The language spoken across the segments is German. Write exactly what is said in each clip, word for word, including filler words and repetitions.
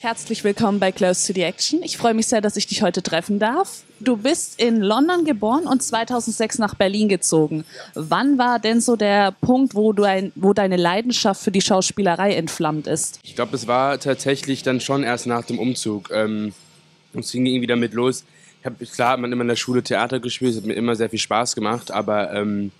Herzlich willkommen bei Close to the Action. Ich freue mich sehr, dass ich dich heute treffen darf. Du bist in London geboren und zweitausendsechs nach Berlin gezogen. Wann war denn so der Punkt, wo, du ein, wo deine Leidenschaft für die Schauspielerei entflammt ist? Ich glaube, es war tatsächlich dann schon erst nach dem Umzug. Ähm, es ging irgendwie damit los. Ich hab, klar hat man immer in der Schule Theater gespielt, es hat mir immer sehr viel Spaß gemacht, aber ähm,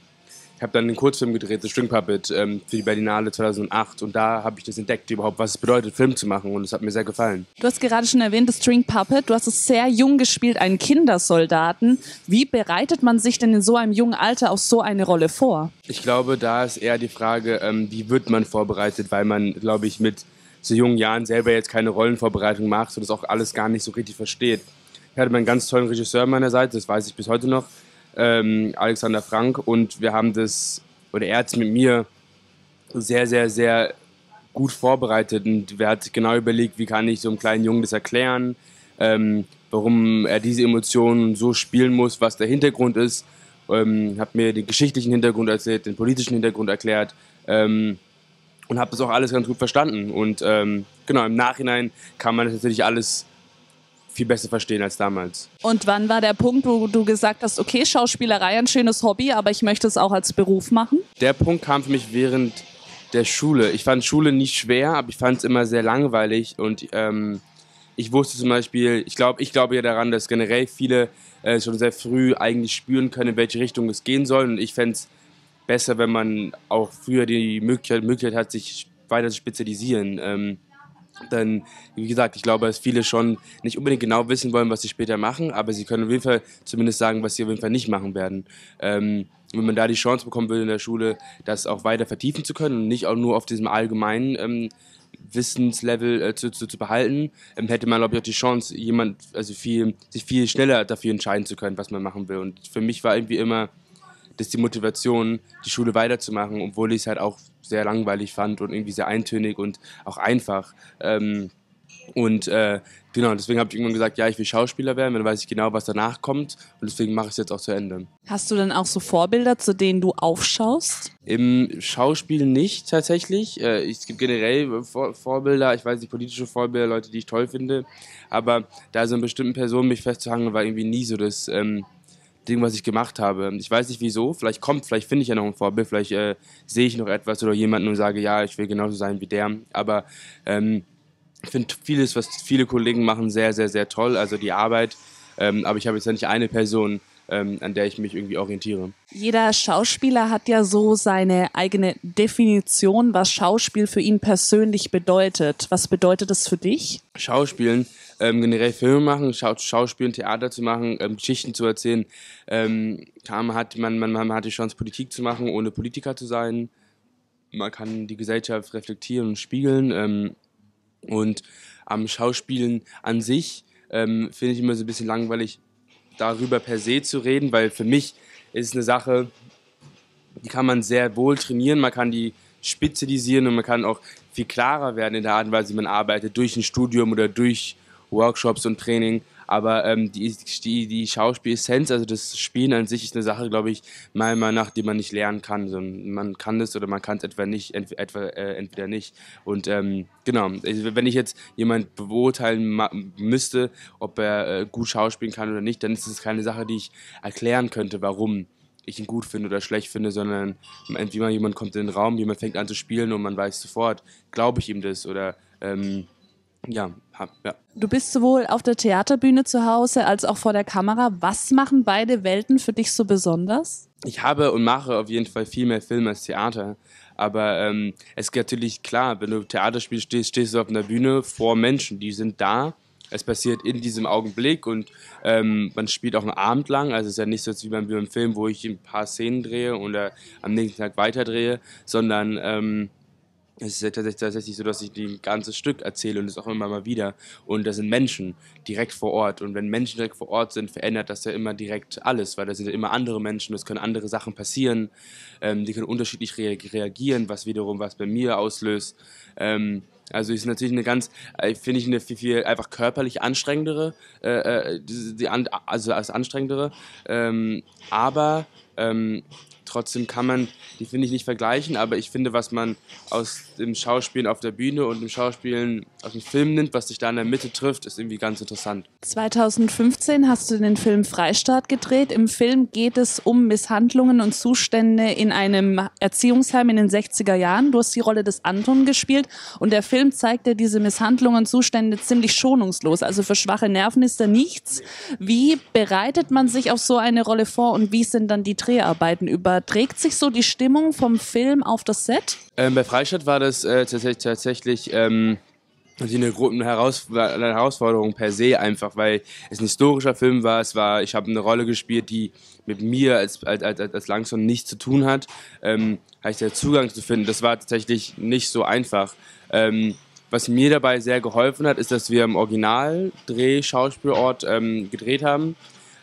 ich habe dann einen Kurzfilm gedreht, The String-Puppet, ähm, für die Berlinale zweitausendacht, und da habe ich das entdeckt überhaupt, was es bedeutet, Film zu machen, und es hat mir sehr gefallen. Du hast gerade schon erwähnt, The String-Puppet, du hast es sehr jung gespielt, einen Kindersoldaten. Wie bereitet man sich denn in so einem jungen Alter auf so eine Rolle vor? Ich glaube, da ist eher die Frage, ähm, wie wird man vorbereitet, weil man, glaube ich, mit so jungen Jahren selber jetzt keine Rollenvorbereitung macht und das auch alles gar nicht so richtig versteht. Ich hatte einen ganz tollen Regisseur an meiner Seite, das weiß ich bis heute noch, Ähm, Alexander Frank, und wir haben das, oder er hat es mit mir sehr, sehr, sehr gut vorbereitet, und er hat genau überlegt, wie kann ich so einem kleinen Jungen das erklären, ähm, warum er diese Emotionen so spielen muss, was der Hintergrund ist, ähm, hat mir den geschichtlichen Hintergrund erzählt, den politischen Hintergrund erklärt, ähm, und habe das auch alles ganz gut verstanden, und ähm, genau, im Nachhinein kann man das natürlich alles viel besser verstehen als damals. Und wann war der Punkt, wo du gesagt hast, okay, Schauspielerei, ein schönes Hobby, aber ich möchte es auch als Beruf machen? Der Punkt kam für mich während der Schule. Ich fand Schule nicht schwer, aber ich fand es immer sehr langweilig, und ähm, ich wusste zum Beispiel, ich glaube ich glaube ja daran, dass generell viele äh, schon sehr früh eigentlich spüren können, in welche Richtung es gehen soll, und ich fände es besser, wenn man auch früher die Möglichkeit, Möglichkeit hat, sich weiter zu spezialisieren. Ähm, Denn, wie gesagt, ich glaube, dass viele schon nicht unbedingt genau wissen wollen, was sie später machen, aber sie können auf jeden Fall zumindest sagen, was sie auf jeden Fall nicht machen werden. Ähm, wenn man da die Chance bekommen würde in der Schule, das auch weiter vertiefen zu können und nicht auch nur auf diesem allgemeinen ähm, Wissenslevel äh, zu, zu, zu behalten, ähm, hätte man, glaube ich, auch die Chance, jemand, also viel, sich viel schneller dafür entscheiden zu können, was man machen will. Und für mich war irgendwie immer das die Motivation, die Schule weiterzumachen, obwohl ich es halt auch sehr langweilig fand und irgendwie sehr eintönig und auch einfach. Ähm, und äh, genau, deswegen habe ich irgendwann gesagt, ja, ich will Schauspieler werden, dann weiß ich genau, was danach kommt, und deswegen mache ich es jetzt auch zu Ende. Hast du denn auch so Vorbilder, zu denen du aufschaust? Im Schauspiel nicht tatsächlich. Äh, es gibt generell Vor Vorbilder, ich weiß nicht, politische Vorbilder, Leute, die ich toll finde, aber da so einer bestimmten Person mich festzuhangen, war irgendwie nie so das Ähm, Ding, was ich gemacht habe. Ich weiß nicht wieso, vielleicht kommt, vielleicht finde ich ja noch ein Vorbild, vielleicht äh, sehe ich noch etwas oder jemanden und sage, ja, ich will genauso sein wie der, aber ähm, ich finde vieles, was viele Kollegen machen, sehr, sehr, sehr toll, also die Arbeit, ähm, aber ich habe jetzt ja nicht eine Person, ähm, an der ich mich irgendwie orientiere. Jeder Schauspieler hat ja so seine eigene Definition, was Schauspiel für ihn persönlich bedeutet. Was bedeutet das für dich? Schauspielen, Ähm, generell Filme machen, Schauspiel und Theater zu machen, ähm, Geschichten zu erzählen. Ähm, man, hat, man, man, man hat die Chance, Politik zu machen, ohne Politiker zu sein. Man kann die Gesellschaft reflektieren und spiegeln. Ähm, und am Schauspielen an sich ähm, finde ich immer so ein bisschen langweilig, darüber per se zu reden, weil für mich ist es eine Sache, die kann man sehr wohl trainieren, man kann die spezialisieren und man kann auch viel klarer werden in der Art und Weise, wie man arbeitet, durch ein Studium oder durch Workshops und Training, aber ähm, die, die, die Schauspiel-Essenz, also das Spielen an sich, ist eine Sache, glaube ich, meiner Meinung nach, die man nicht lernen kann. So, man kann das oder man kann es etwa nicht, entweder, etwa, äh, entweder nicht. Und ähm, genau, wenn ich jetzt jemand beurteilen müsste, ob er äh, gut schauspielen kann oder nicht, dann ist es keine Sache, die ich erklären könnte, warum ich ihn gut finde oder schlecht finde, sondern entweder jemand kommt in den Raum, jemand fängt an zu spielen und man weiß sofort, glaube ich ihm das oder ähm, Ja, hab, ja. Du bist sowohl auf der Theaterbühne zu Hause als auch vor der Kamera. Was machen beide Welten für dich so besonders? Ich habe und mache auf jeden Fall viel mehr Film als Theater. Aber ähm, es ist natürlich klar, wenn du Theater spielst, stehst, stehst du auf einer Bühne vor Menschen, die sind da. Es passiert in diesem Augenblick, und ähm, man spielt auch einen Abend lang. Also es ist ja nicht so wie beim, wie beim Film, wo ich ein paar Szenen drehe oder am nächsten Tag weiterdrehe, sondern Ähm, Es ist tatsächlich so, dass ich ein ganzes Stück erzähle und es auch immer mal wieder. Und das sind Menschen direkt vor Ort. Und wenn Menschen direkt vor Ort sind, verändert das ja immer direkt alles, weil das sind ja immer andere Menschen, es können andere Sachen passieren, ähm, die können unterschiedlich re reagieren, was wiederum was bei mir auslöst. Ähm, also es ist natürlich eine ganz, finde ich, eine viel, viel einfach körperlich anstrengendere, äh, die, die an, also als anstrengendere, ähm, aber... Ähm, Trotzdem kann man, die finde ich nicht vergleichen, aber ich finde, was man aus dem Schauspielen auf der Bühne und dem Schauspielen aus dem Film nimmt, was sich da in der Mitte trifft, ist irgendwie ganz interessant. zweitausendfünfzehn hast du den Film Freistatt gedreht. Im Film geht es um Misshandlungen und Zustände in einem Erziehungsheim in den sechziger Jahren. Du hast die Rolle des Anton gespielt und der Film zeigt dir diese Misshandlungen und Zustände ziemlich schonungslos. Also für schwache Nerven ist da nichts. Wie bereitet man sich auf so eine Rolle vor und wie sind dann die Dreharbeiten über? Trägt sich so die Stimmung vom Film auf das Set? Ähm, bei Freistatt war das äh, tatsächlich, tatsächlich ähm, eine, eine, Heraus eine Herausforderung per se einfach, weil es ein historischer Film war. Es war ich habe eine Rolle gespielt, die mit mir als, als, als, als Langston nichts zu tun hat. Ähm, heißt, der Zugang zu finden, das war tatsächlich nicht so einfach. Ähm, was mir dabei sehr geholfen hat, ist, dass wir im Original-Dreh-Schauspielort ähm, gedreht haben.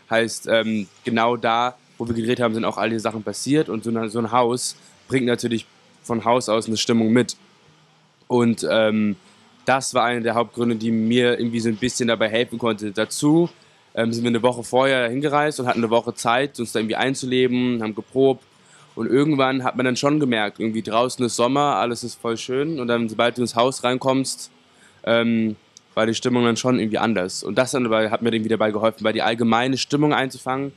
Heißt, ähm, genau da wo wir gedreht haben, sind auch all die Sachen passiert und so ein, so ein Haus bringt natürlich von Haus aus eine Stimmung mit. Und ähm, das war einer der Hauptgründe, die mir irgendwie so ein bisschen dabei helfen konnte. Dazu ähm, sind wir eine Woche vorher hingereist und hatten eine Woche Zeit, uns da irgendwie einzuleben, haben geprobt und irgendwann hat man dann schon gemerkt, irgendwie draußen ist Sommer, alles ist voll schön und dann, sobald du ins Haus reinkommst, ähm, war die Stimmung dann schon irgendwie anders. Und das dann dabei, hat mir irgendwie dabei geholfen, weil die allgemeine Stimmung einzufangen.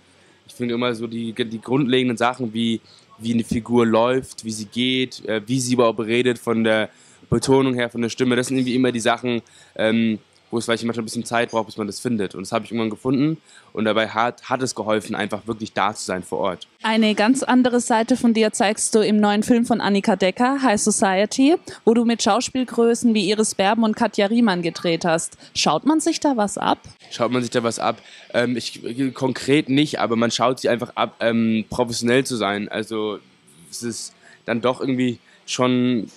Ich finde immer so die, die grundlegenden Sachen, wie, wie eine Figur läuft, wie sie geht, äh, wie sie überhaupt redet, von der Betonung her, von der Stimme. Das sind irgendwie immer die Sachen, ähm, wo es vielleicht manchmal ein bisschen Zeit braucht, bis man das findet. Und das habe ich irgendwann gefunden. Und dabei hat, hat es geholfen, einfach wirklich da zu sein vor Ort. Eine ganz andere Seite von dir zeigst du im neuen Film von Annika Decker, High Society, wo du mit Schauspielgrößen wie Iris Berben und Katja Riemann gedreht hast. Schaut man sich da was ab? Schaut man sich da was ab? Ähm, ich, konkret nicht, aber man schaut sich einfach ab, ähm, professionell zu sein. Also es ist dann doch irgendwie schon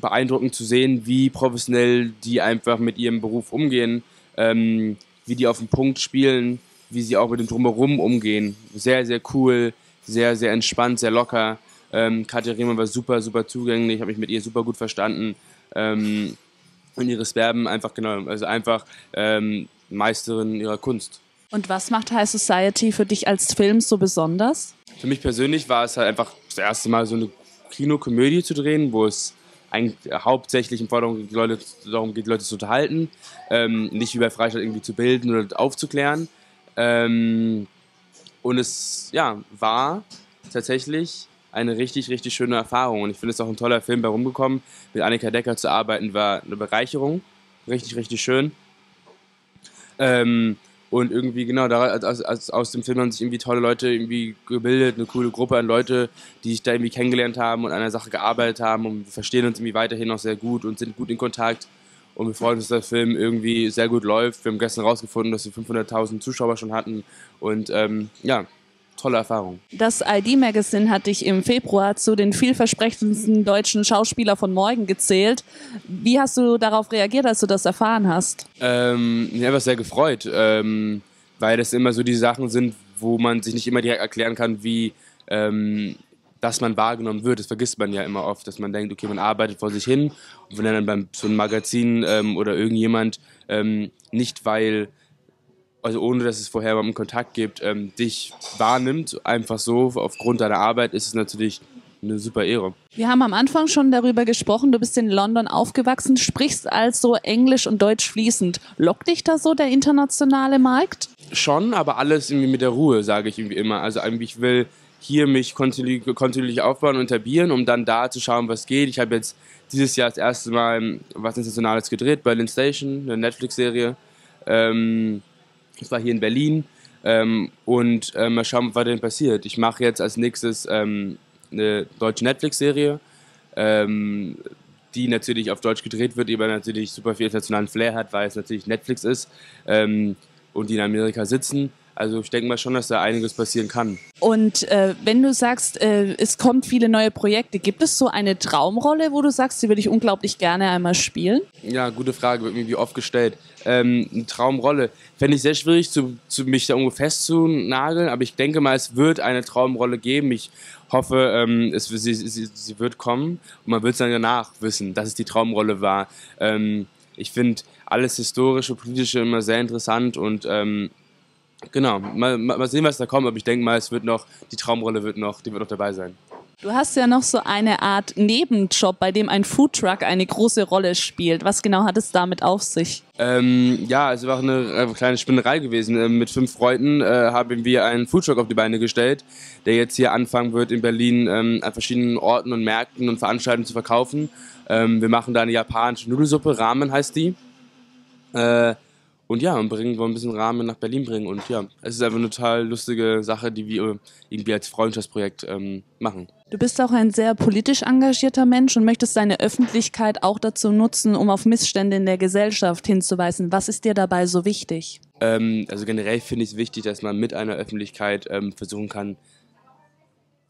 beeindruckend zu sehen, wie professionell die einfach mit ihrem Beruf umgehen, ähm, wie die auf den Punkt spielen, wie sie auch mit dem Drumherum umgehen. Sehr, sehr cool, sehr, sehr entspannt, sehr locker. Ähm, Katja Riemann war super, super zugänglich, habe mich mit ihr super gut verstanden. Ähm, und Iris Berben einfach, genau, also einfach ähm, Meisterin ihrer Kunst. Und was macht High Society für dich als Film so besonders? Für mich persönlich war es halt einfach das erste Mal so eine Kinokomödie zu drehen, wo es eigentlich hauptsächlich im Vordergrund Leute, darum geht, Leute zu unterhalten, ähm, nicht wie bei Freistatt irgendwie zu bilden oder aufzuklären. Ähm, und es ja, war tatsächlich eine richtig, richtig schöne Erfahrung. Und ich finde, es ist auch ein toller Film bei rumgekommen. Mit Annika Decker zu arbeiten war eine Bereicherung. Richtig, richtig schön. Ähm, und irgendwie, genau, aus, aus, aus dem Film haben sich irgendwie tolle Leute irgendwie gebildet, eine coole Gruppe an Leute, die sich da irgendwie kennengelernt haben und an der Sache gearbeitet haben und wir verstehen uns irgendwie weiterhin noch sehr gut und sind gut in Kontakt und wir freuen uns, dass der Film irgendwie sehr gut läuft. Wir haben gestern rausgefunden, dass wir fünfhunderttausend Zuschauer schon hatten und ähm, ja, tolle Erfahrung. Das I D-Magazin hat dich im Februar zu den vielversprechendsten deutschen Schauspielern von morgen gezählt. Wie hast du darauf reagiert, als du das erfahren hast? Ähm, ich habe mich sehr gefreut, ähm, weil das immer so die Sachen sind, wo man sich nicht immer direkt erklären kann, wie ähm, dass man wahrgenommen wird. Das vergisst man ja immer oft, dass man denkt, okay, man arbeitet vor sich hin. Und wenn dann beim so einem Magazin ähm, oder irgendjemand ähm, nicht, weil also ohne, dass es vorher einen Kontakt gibt, ähm, dich wahrnimmt, einfach so, aufgrund deiner Arbeit, ist es natürlich eine super Ehre. Wir haben am Anfang schon darüber gesprochen, du bist in London aufgewachsen, sprichst also Englisch und Deutsch fließend. Lockt dich da so der internationale Markt? Schon, aber alles irgendwie mit der Ruhe, sage ich irgendwie immer. Also ich will hier mich kontinuierlich aufbauen und etablieren, um dann da zu schauen, was geht. Ich habe jetzt dieses Jahr das erste Mal was Internationales gedreht, Berlin Station, eine Netflix-Serie. Ähm... Das war hier in Berlin ähm, und äh, mal schauen, was denn passiert. Ich mache jetzt als nächstes ähm, eine deutsche Netflix-Serie, ähm, die natürlich auf Deutsch gedreht wird, die aber natürlich super viel internationalen Flair hat, weil es natürlich Netflix ist ähm, und die in Amerika sitzen. Also ich denke mal schon, dass da einiges passieren kann. Und äh, wenn du sagst, äh, es kommt viele neue Projekte, gibt es so eine Traumrolle, wo du sagst, die würde ich unglaublich gerne einmal spielen? Ja, gute Frage, wird mir wie oft gestellt. Ähm, eine Traumrolle fände ich sehr schwierig, zu, zu mich da irgendwo festzunageln, aber ich denke mal, es wird eine Traumrolle geben. Ich hoffe, ähm, es, sie, sie, sie wird kommen und man wird es dann danach wissen, dass es die Traumrolle war. Ähm, ich finde alles Historische, Politische immer sehr interessant und ähm, genau, mal, mal sehen, was da kommt, aber ich denke mal, es wird noch, die Traumrolle wird noch, die wird noch dabei sein. Du hast ja noch so eine Art Nebenjob, bei dem ein Foodtruck eine große Rolle spielt. Was genau hat es damit auf sich? Ähm, ja, es war eine kleine Spinnerei gewesen. Mit fünf Freunden äh, haben wir einen Foodtruck auf die Beine gestellt, der jetzt hier anfangen wird, in Berlin ähm, an verschiedenen Orten und Märkten und Veranstaltungen zu verkaufen. Ähm, wir machen da eine japanische Nudelsuppe, Ramen heißt die. Äh, Und ja, und bringen, wollen ein bisschen Rahmen nach Berlin bringen. Und ja, es ist einfach eine total lustige Sache, die wir irgendwie als Freundschaftsprojekt ähm, machen. Du bist auch ein sehr politisch engagierter Mensch und möchtest deine Öffentlichkeit auch dazu nutzen, um auf Missstände in der Gesellschaft hinzuweisen. Was ist dir dabei so wichtig? Ähm, also generell finde ich es wichtig, dass man mit einer Öffentlichkeit ähm, versuchen kann,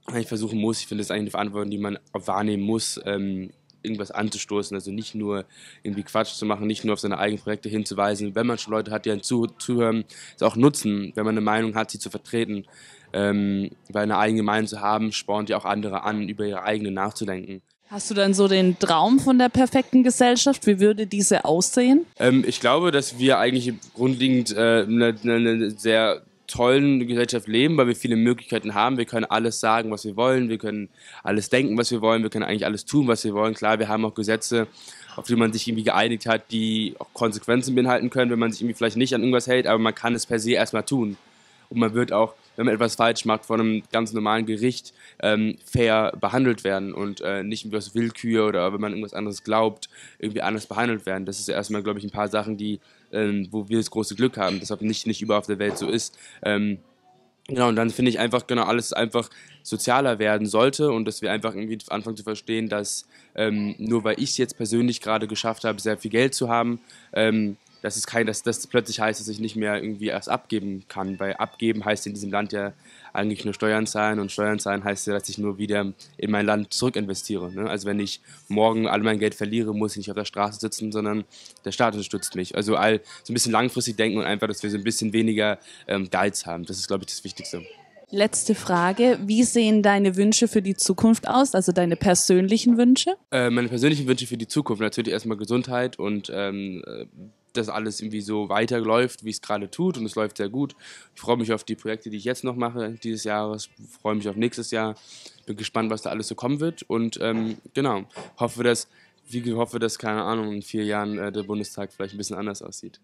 eigentlich versuchen muss, ich finde das eigentlich eine Verantwortung, die man wahrnehmen muss, ähm, irgendwas anzustoßen, also nicht nur irgendwie Quatsch zu machen, nicht nur auf seine eigenen Projekte hinzuweisen. Wenn man schon Leute hat, die einen zuhören, es auch nutzen, wenn man eine Meinung hat, sie zu vertreten. Ähm, weil eine eigene Meinung zu haben, spornt ja auch andere an, über ihre eigene nachzudenken. Hast du dann so den Traum von der perfekten Gesellschaft? Wie würde diese aussehen? Ähm, ich glaube, dass wir eigentlich grundlegend äh, eine, eine sehr tollen Gesellschaft leben, weil wir viele Möglichkeiten haben. Wir können alles sagen, was wir wollen. Wir können alles denken, was wir wollen. Wir können eigentlich alles tun, was wir wollen. Klar, wir haben auch Gesetze, auf die man sich irgendwie geeinigt hat, die auch Konsequenzen beinhalten können, wenn man sich irgendwie vielleicht nicht an irgendwas hält, aber man kann es per se erstmal tun. Und man wird auch, wenn man etwas falsch macht, von einem ganz normalen Gericht ähm, fair behandelt werden und äh, nicht irgendwie aus Willkür oder wenn man irgendwas anderes glaubt, irgendwie anders behandelt werden. Das ist erstmal, glaube ich, ein paar Sachen, die Ähm, wo wir das große Glück haben, dass nicht, nicht überall auf der Welt so ist. Ähm, genau, und dann finde ich einfach, genau, alles einfach sozialer werden sollte und dass wir einfach irgendwie anfangen zu verstehen, dass ähm, nur weil ich es jetzt persönlich gerade geschafft habe, sehr viel Geld zu haben, ähm, dass es kein, dass das plötzlich heißt, dass ich nicht mehr irgendwie erst abgeben kann, weil abgeben heißt in diesem Land ja eigentlich nur Steuern zahlen und Steuern zahlen heißt ja, dass ich nur wieder in mein Land zurückinvestiere. Ne? Also wenn ich morgen all mein Geld verliere, muss ich nicht auf der Straße sitzen, sondern der Staat unterstützt mich. Also all so ein bisschen langfristig denken und einfach, dass wir so ein bisschen weniger ähm, Geiz haben. Das ist, glaube ich, das Wichtigste. Letzte Frage. Wie sehen deine Wünsche für die Zukunft aus? Also deine persönlichen Wünsche? Äh, meine persönlichen Wünsche für die Zukunft. Natürlich erstmal Gesundheit und ähm, dass alles irgendwie so weiterläuft, wie es gerade tut und es läuft sehr gut. Ich freue mich auf die Projekte, die ich jetzt noch mache dieses Jahres, freue mich auf nächstes Jahr, bin gespannt, was da alles so kommen wird und ähm, genau, hoffe, dass, wie hoffe, dass, keine Ahnung, in vier Jahren äh, der Bundestag vielleicht ein bisschen anders aussieht.